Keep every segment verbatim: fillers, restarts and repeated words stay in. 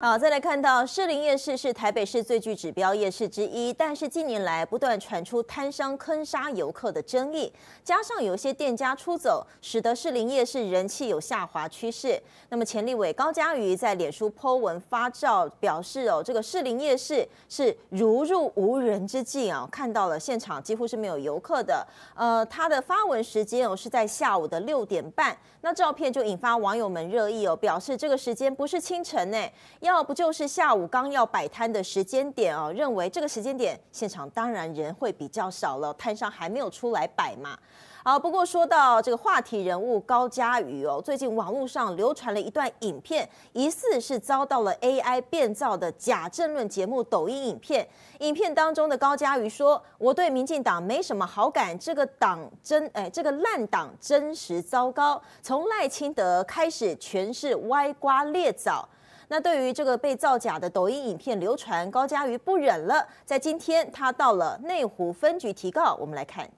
好、啊，再来看到士林夜市是台北市最具指标夜市之一，但是近年来不断传出摊商坑杀游客的争议，加上有些店家出走，使得士林夜市人气有下滑趋势。那么前立委高嘉瑜在脸书 po 文发照表示，哦，这个士林夜市是如入无人之境啊、哦，看到了现场几乎是没有游客的。呃，他的发文时间哦是在下午的六点半，那照片就引发网友们热议哦，表示这个时间不是清晨呢。 要不就是下午刚要摆摊的时间点哦，认为这个时间点现场当然人会比较少了，摊商还没有出来摆嘛。好，不过说到这个话题人物高嘉瑜哦，最近网络上流传了一段影片，疑似是遭到了 A I 变造的假政论节目抖音影片。影片当中的高嘉瑜说：“我对民进党没什么好感，这个党真哎，这个烂党真实糟糕，从赖清德开始全是歪瓜裂枣。” 那对于这个被造假的抖音影片流传，高嘉瑜不忍了，在今天他到了内湖分局提告。我们来看，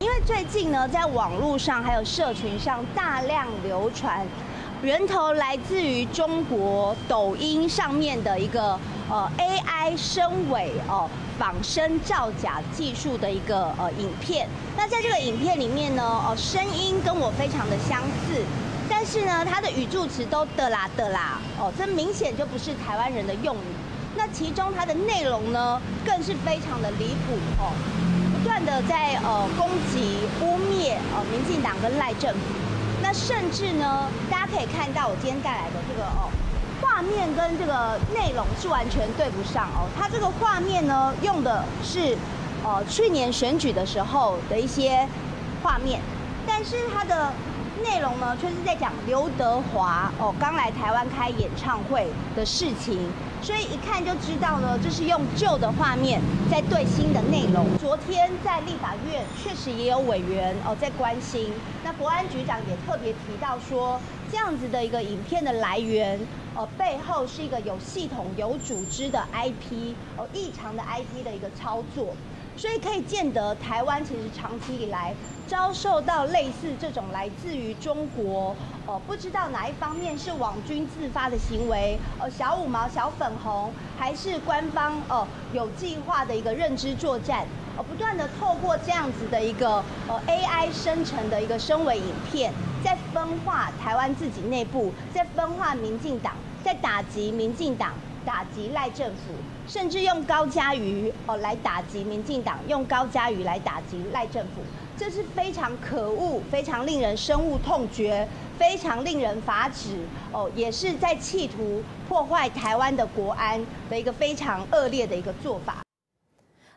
因为最近呢，在网络上还有社群上大量流传，源头来自于中国抖音上面的一个呃 A I 声伪哦仿生造假技术的一个呃影片。那在这个影片里面呢，哦声音跟我非常的相似。 但是呢，他的语助词都的啦的啦，哦，这明显就不是台湾人的用语。那其中它的内容呢，更是非常的离谱哦，不断的在呃攻击、污蔑哦民进党跟赖政府。那甚至呢，大家可以看到我今天带来的这个哦画面跟这个内容是完全对不上哦。它这个画面呢，用的是呃去年选举的时候的一些画面，但是它的 内容呢，却是在讲刘德华哦，刚来台湾开演唱会的事情，所以一看就知道呢，这是用旧的画面在对新的内容。昨天在立法院确实也有委员哦在关心，那国安局长也特别提到说，这样子的一个影片的来源哦，背后是一个有系统、有组织的 I P 哦，异常的 I P 的一个操作，所以可以见得台湾其实长期以来 遭受到类似这种来自于中国，哦，不知道哪一方面是网军自发的行为，哦，小五毛、小粉红，还是官方哦有计划的一个认知作战，哦，不断的透过这样子的一个呃 A I 生成的一个声伪影片，在分化台湾自己内部，在分化民进党，在打击民进党，打击赖政府，甚至用高嘉瑜哦来打击民进党，用高嘉瑜来打击赖政府。 这是非常可恶、非常令人深恶痛绝、非常令人发指哦，也是在企图破坏台湾的国安的一个非常恶劣的一个做法。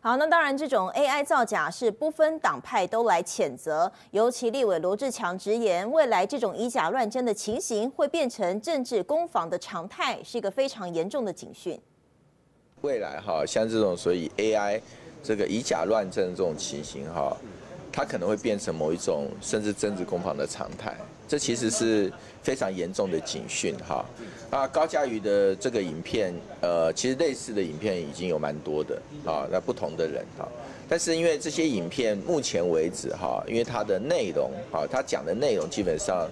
好，那当然，这种 A I 造假是不分党派都来谴责。尤其立委罗志强直言，未来这种以假乱真的情形会变成政治攻防的常态，是一个非常严重的警讯。未来哈，像这种所以 A I 这个以假乱真这种情形哈， 它可能会变成某一种甚至政治攻防的常态，这其实是非常严重的警讯哈。啊，高嘉瑜的这个影片，呃，其实类似的影片已经有蛮多的啊，那不同的人哈。但是因为这些影片目前为止哈，因为它的内容啊，它讲的内容基本上，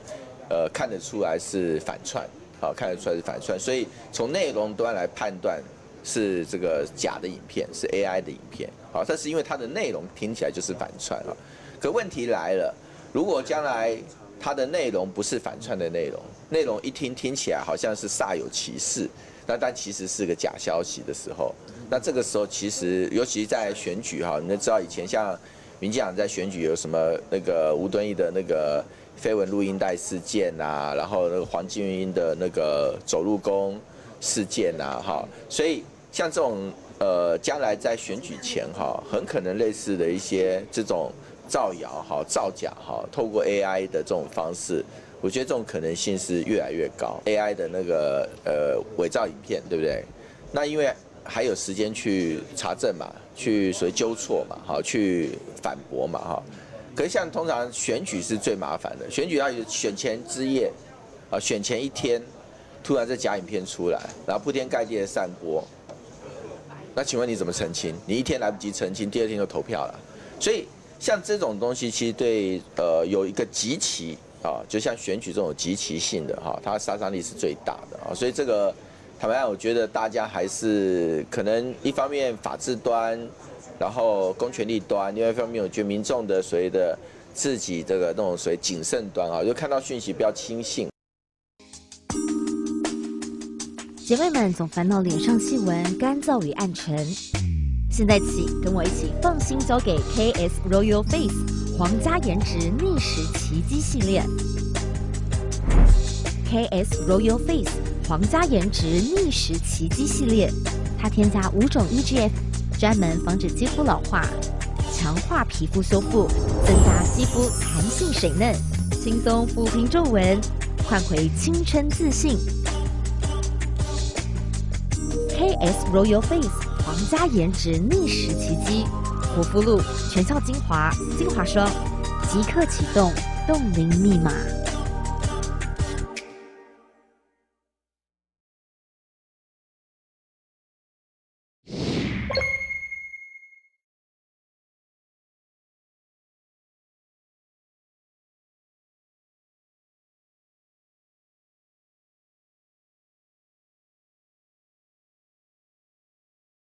呃，看得出来是反串，好，看得出来是反串，所以从内容端来判断 是这个假的影片，是 A I 的影片，好，但是因为它的内容听起来就是反串了。可问题来了，如果将来它的内容不是反串的内容，内容一听听起来好像是煞有其事，那但其实是个假消息的时候，那这个时候其实，尤其在选举哈，你们知道以前像民进党在选举有什么那个吴敦义的那个绯闻录音带事件啊，然后那个黄靖瑜的那个走路工事件啊，哈，所以 像这种呃，将来在选举前哈，很可能类似的一些这种造谣哈、造假哈，透过 A I 的这种方式，我觉得这种可能性是越来越高。A I 的那个呃伪造影片，对不对？那因为还有时间去查证嘛，去所谓纠错嘛，哈，去反驳嘛，哈。可是像通常选举是最麻烦的，选举要有选前之夜，啊，选前一天，突然这假影片出来，然后铺天盖地的散播。 那请问你怎么澄清？你一天来不及澄清，第二天就投票了。所以像这种东西，其实对呃有一个极其啊，就像选举这种极其性的哈，它杀伤力是最大的啊。所以这个坦白讲，我觉得大家还是可能一方面法治端，然后公权力端，另外一方面我觉得民众的所谓的自己这个那种所谓谨慎端啊，就看到讯息不要轻信。 姐妹们总烦恼脸上细纹、干燥与暗沉，现在起跟我一起放心交给 K S Royal Face 皇家颜值逆时奇迹系列。K S Royal Face 皇家颜值逆时奇迹系列，它添加五种 E G F， 专门防止肌肤老化，强化皮肤修复，增加肌肤弹性水嫩，轻松抚平皱纹，换回青春自信。 K S Royal Face 皇家颜值逆时奇迹，活肤露、全效精华、精华霜，即刻启动冻龄密码。